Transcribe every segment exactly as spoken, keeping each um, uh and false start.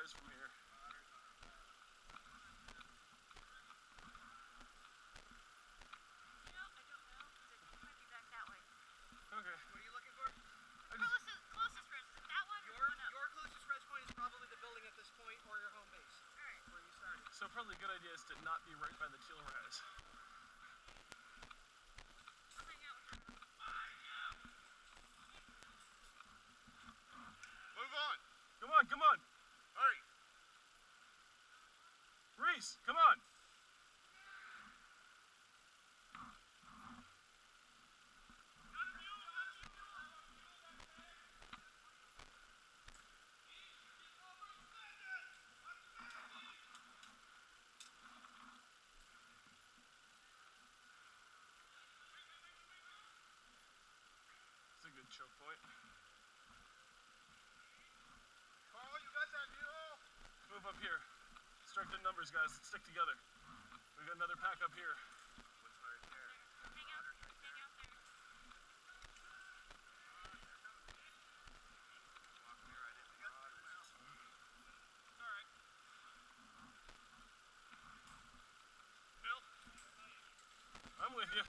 res from here. Okay. What are you looking for? Closest, closest res, is it that one your, or one up? Your closest res point is probably the building at this point or your home base. Alright. Where you started. So probably a good idea is to not be right by the teal res. Move on! Come on, come on! Hurry! Reese, come on! That's a good choke point. Carl, you got that mule? Move up here. Strength in numbers, guys. Let's stick together. We got another pack up here. What's right there? Hang out. Hang out there. Walk me right in the water. It's all right. Bill? I'm with you.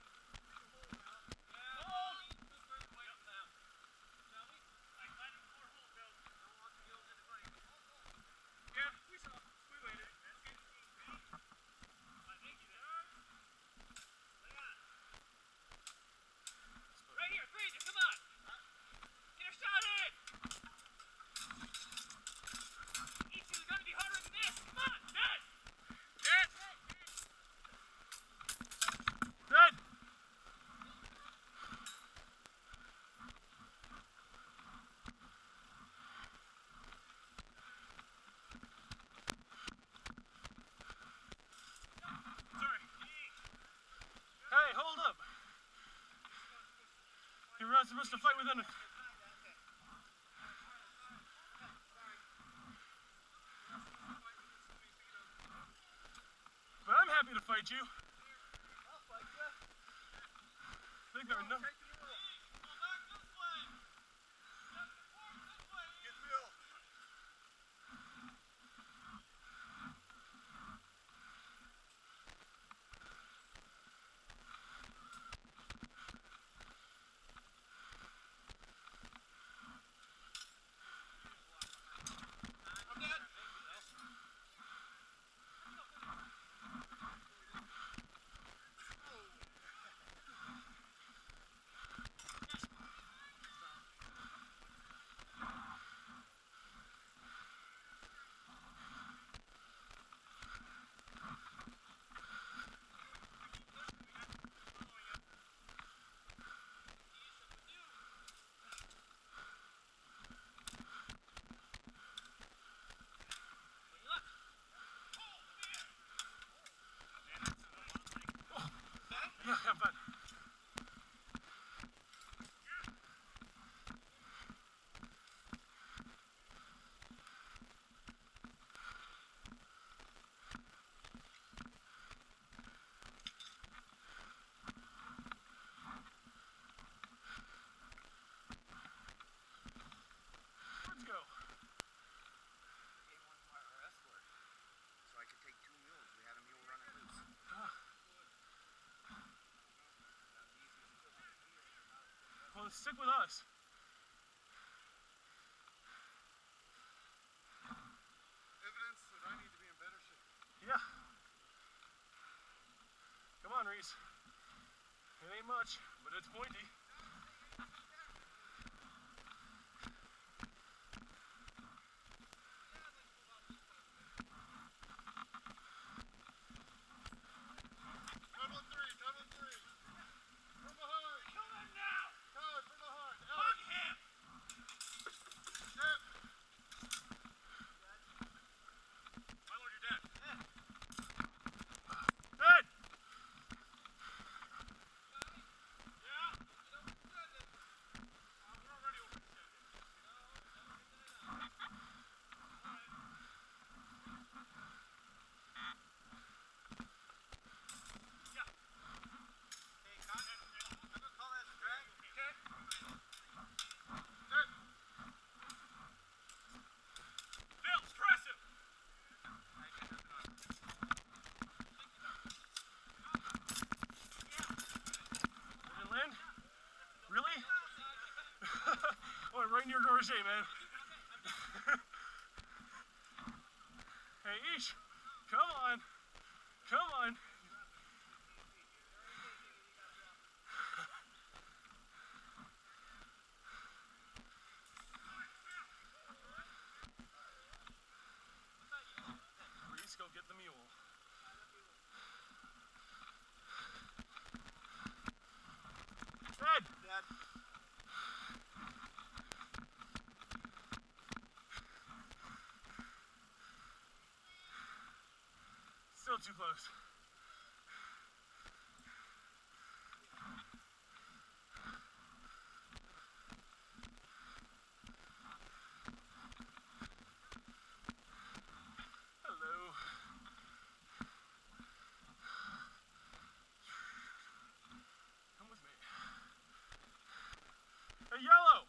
You're not supposed to fight within it. But I'm happy to fight you. I'll fight you. I think there are no... Yeah, but... Let's go. Get one for our escort, so I could take two mules. We had a mule running loose. Ah. Well, stick with us. Evidence that I need to be in better shape. Yeah. Come on, Reese. It ain't much, but it's pointy. Get right in your gorget, man. Hey, Ish, come on, come on. Reese, go get the mule. Dad. Dad. Still too close. Hello. Come with me. Hey, yellow.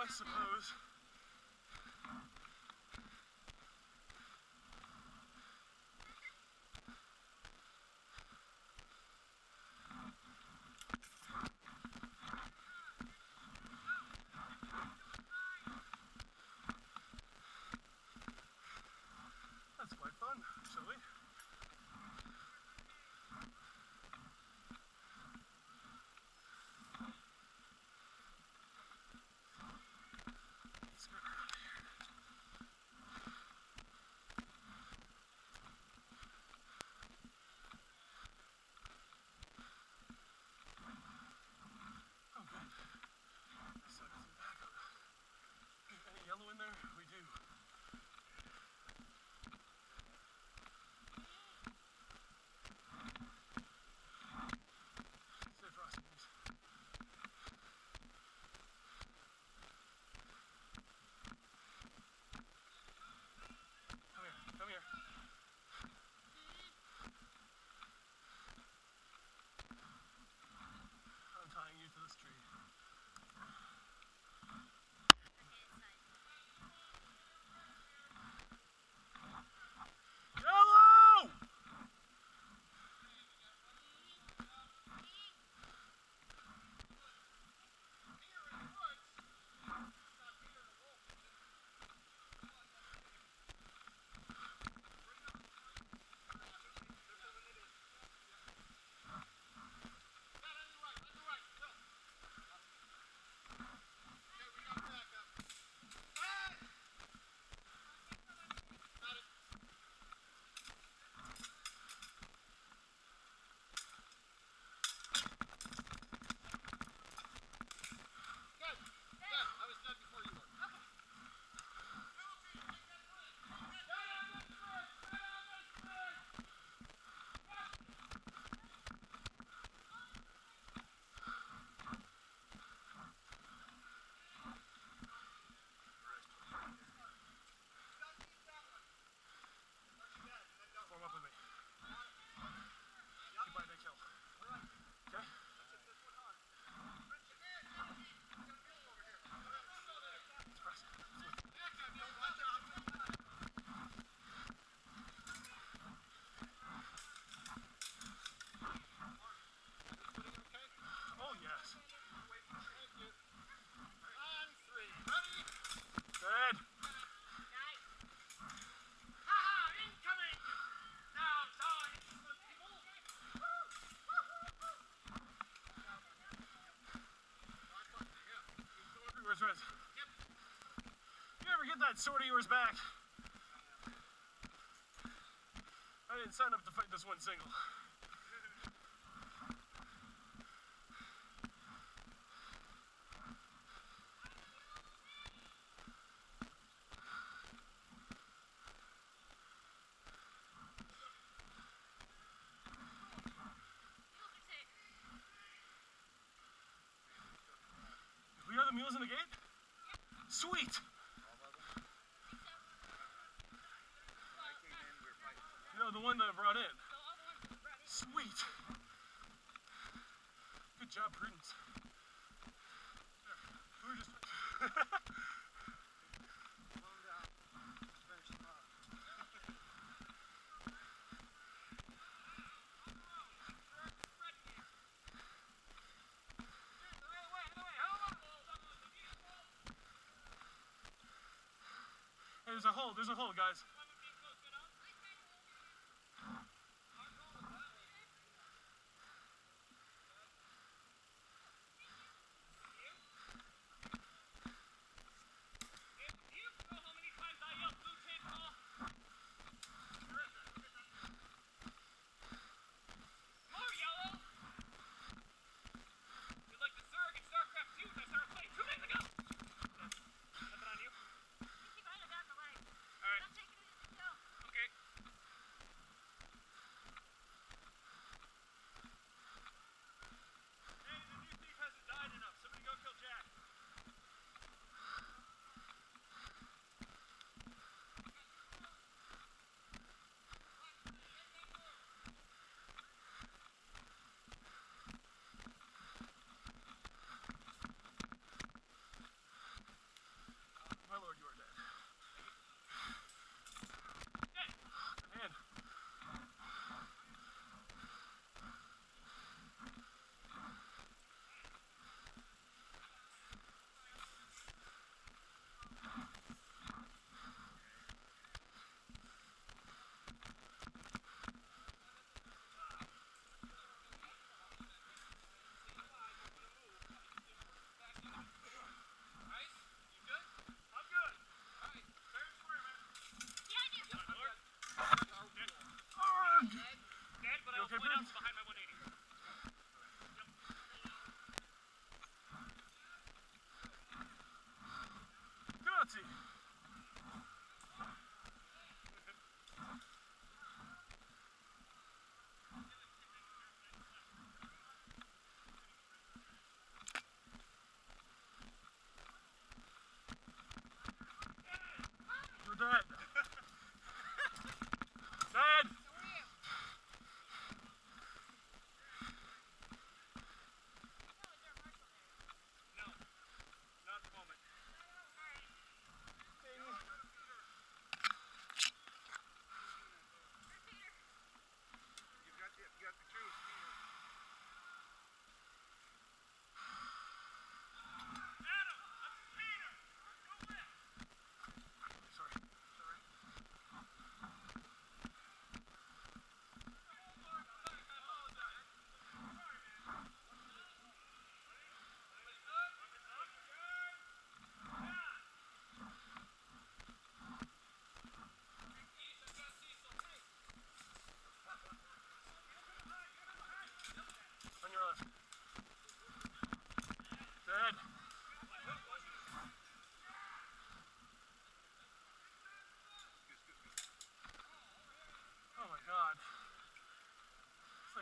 I suppose. That's quite fun, shall we? Yellow in there? We do. Stay frosty, please. Come here, come here. I'm tying you to this tree. Yep. You ever get that sword of yours back? I didn't sign up to fight this one single. The mules in the gate? Sweet! You know, the one that I brought in. job, Prudence. Who just... Hey, there's a hole, there's a hole, guys.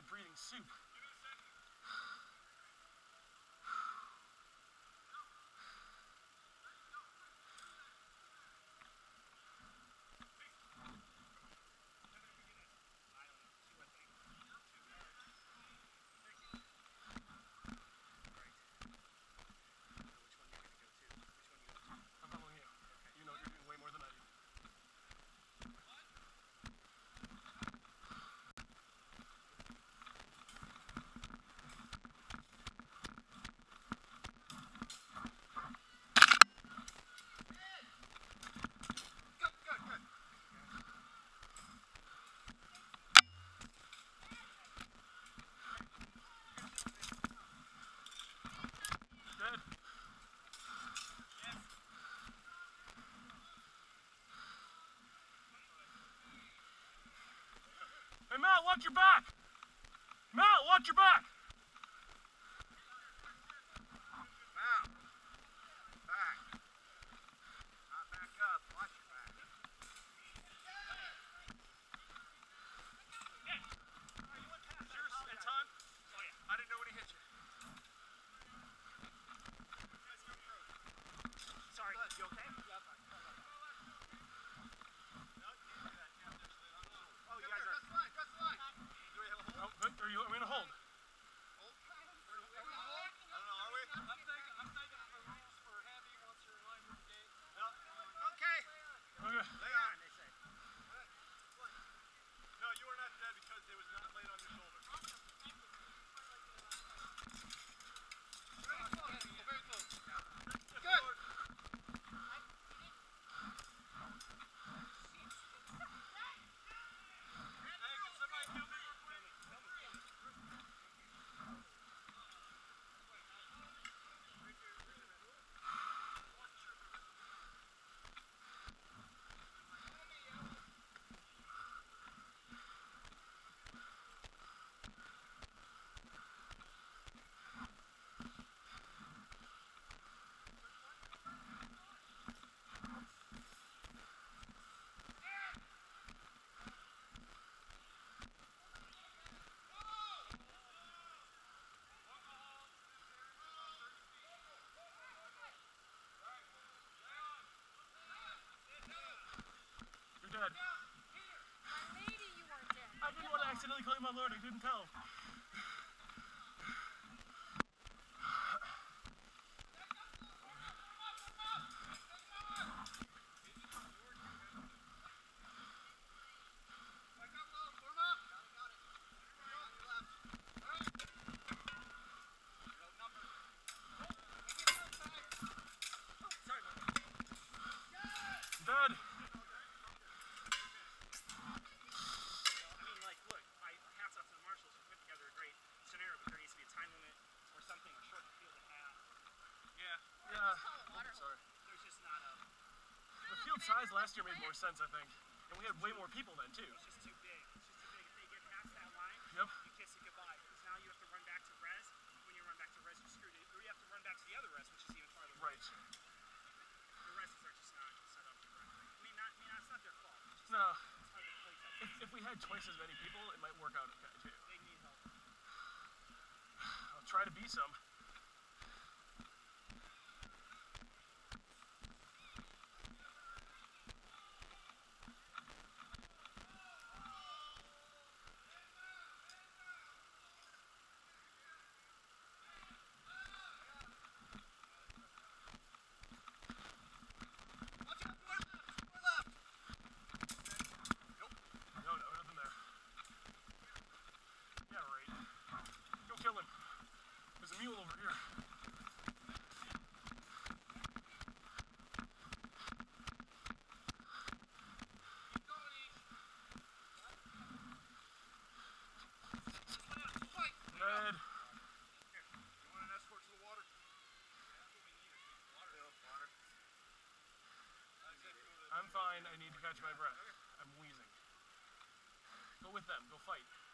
Breathing soup. Hey, Matt, watch your back! Matt, watch your back! Matt, back. Not back up, watch your back. Hey, are you on pass? Yours at time? Oh, yeah. I didn't know when he hit you. Sorry, you okay? Are you, I'm gonna hold. accidentally call you my lord, I couldn't tell. Size last year made more sense, I think, and we had way more people then too. It's just too big. It's just too big. If they get past that line, yep. You kiss it goodbye. Because now you have to run back to res. When you run back to res, you're screwed. Or you have to run back to the other res, which is even farther. Right. Away. The reses are just not set up correctly. I mean, not. I mean, it's not their fault. It's no. It's hard to play that if, if we had twice as many people, it might work out okay too. They need help. I'll try to be some. I'm fine, I need to catch my breath. I'm wheezing. Go with them, go fight.